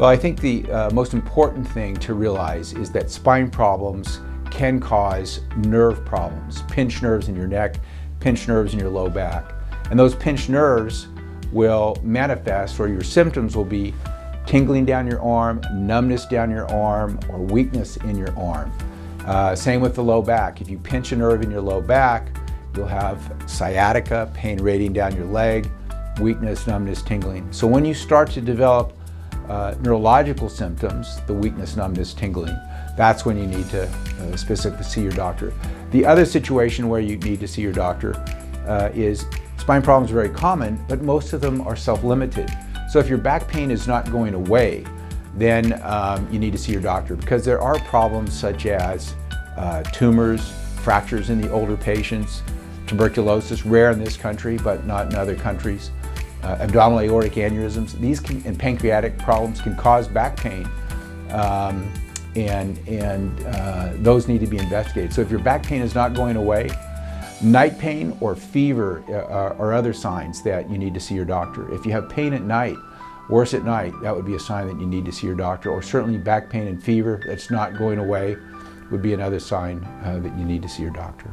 Well, I think the most important thing to realize is that spine problems can cause nerve problems, pinched nerves in your neck, pinched nerves in your low back. And those pinched nerves will manifest, or your symptoms will be tingling down your arm, numbness down your arm, or weakness in your arm. Same with the low back. If you pinch a nerve in your low back, you'll have sciatica, pain radiating down your leg, weakness, numbness, tingling. So when you start to develop neurological symptoms, the weakness, numbness, tingling, that's when you need to specifically see your doctor. The other situation where you need to see your doctor is spine problems are very common, but most of them are self-limited. So if your back pain is not going away, then you need to see your doctor, because there are problems such as tumors, fractures in the older patients, tuberculosis, rare in this country but not in other countries, abdominal aortic aneurysms, and pancreatic problems can cause back pain, and those need to be investigated. So if your back pain is not going away, night pain or fever are other signs that you need to see your doctor. If you have pain at night, worse at night, that would be a sign that you need to see your doctor. Or certainly back pain and fever that's not going away would be another sign that you need to see your doctor.